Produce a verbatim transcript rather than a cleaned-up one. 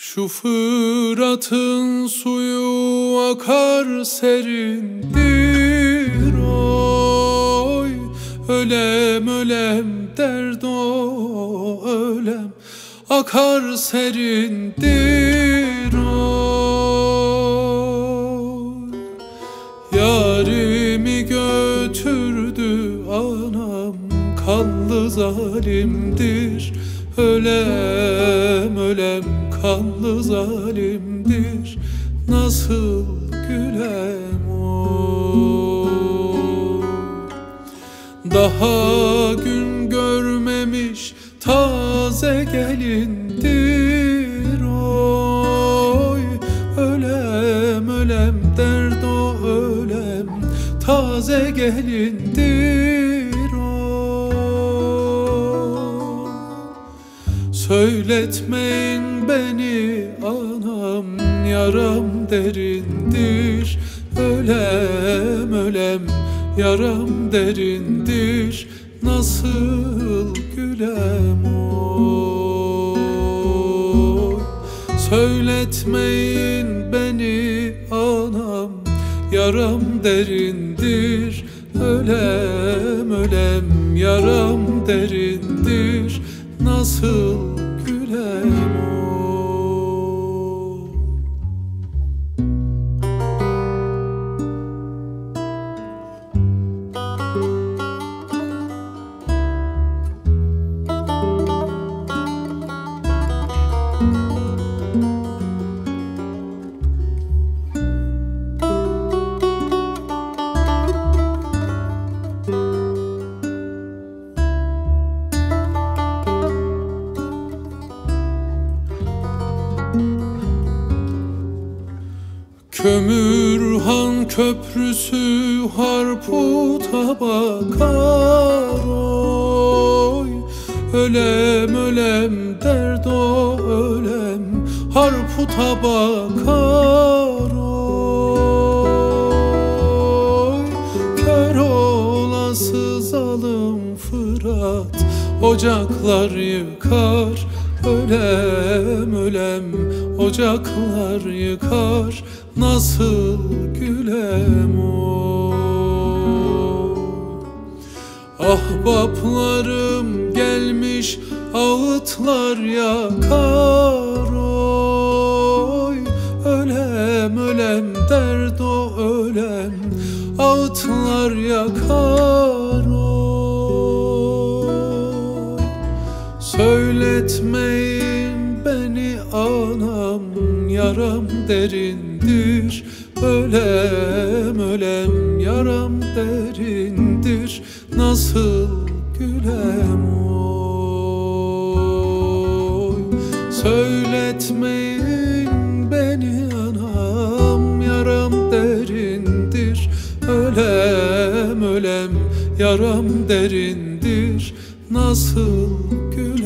Şu Fırat'ın suyu akar serindir oy. Ölem ölem derd o ölem, akar serindir oy. Yarimi götürdü anam, kanlı zalimdir. Ölem ölem kanlı zalimdir, nasıl gülem o? Daha gün görmemiş taze gelindir oy. Ölem ölem derd o ölem, taze gelindir oy. Söyletmeyin beni anam, yaram derindir. Ölem ölem yaram derindir, nasıl gülem oy. Söyletmeyin beni anam, yaram derindir. Ölem ölem yaram derindir, nasıl gülem oy. Kömürhan köprüsü harputa bakar oy. Ölem ölem derd o ölem, harputa bakar oy. Kör olası zalim Fırat, ocaklar yıkar. Ölem ölem ocaklar yıkar, nasıl gülem oy. Ahbaplarım gelmiş ağıtlar yakar oy. Ölem ölem derd o ölem, ağıtlar yakar oy. Söyletmeyin beni anam, yaram derindir. Ölem ölem yaram derindir, nasıl gülem oy. Söyletmeyin beni anam, yaram derindir. Ölem ölem yaram derindir, nasıl gülem oy.